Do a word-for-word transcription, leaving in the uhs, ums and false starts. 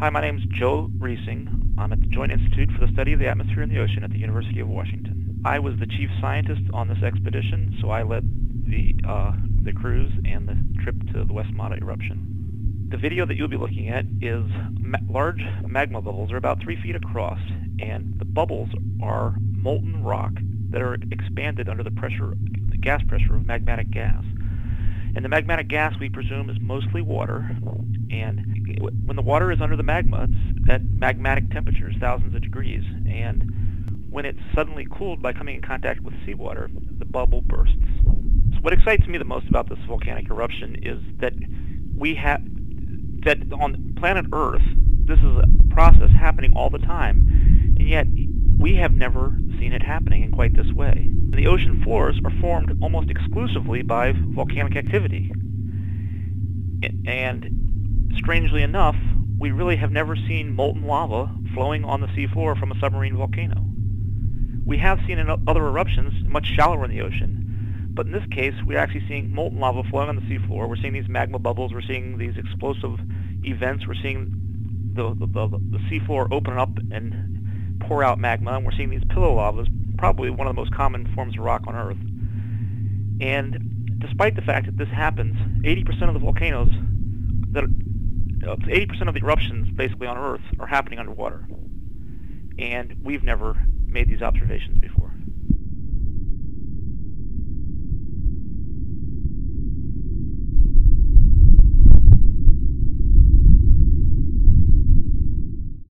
Hi, my name is Joe Resing. I'm at the Joint Institute for the Study of the Atmosphere and the Ocean at the University of Washington. I was the chief scientist on this expedition, so I led the, uh, the cruise and the trip to the West Mata eruption. The video that you'll be looking at is ma large magma bubbles are about three feet across, and the bubbles are molten rock that are expanded under the pressure, the gas pressure of magmatic gas. And the magmatic gas, we presume, is mostly water, and when the water is under the magma, it's at magmatic temperatures, thousands of degrees, and when it's suddenly cooled by coming in contact with seawater, the bubble bursts. So what excites me the most about this volcanic eruption is that we have, that on planet Earth, this is a process happening all the time, and yet we have never seen it happening in quite this way. The ocean floors are formed almost exclusively by volcanic activity, and strangely enough, we really have never seen molten lava flowing on the seafloor from a submarine volcano. We have seen in other eruptions much shallower in the ocean, but in this case, we're actually seeing molten lava flowing on the seafloor. We're seeing these magma bubbles. We're seeing these explosive events. We're seeing the, the, the, the seafloor open up and pour out magma, and we're seeing these pillow lavas, probably one of the most common forms of rock on Earth. And despite the fact that this happens, eighty percent of the volcanoes that are eighty percent of the eruptions basically on Earth are happening underwater, and we've never made these observations before.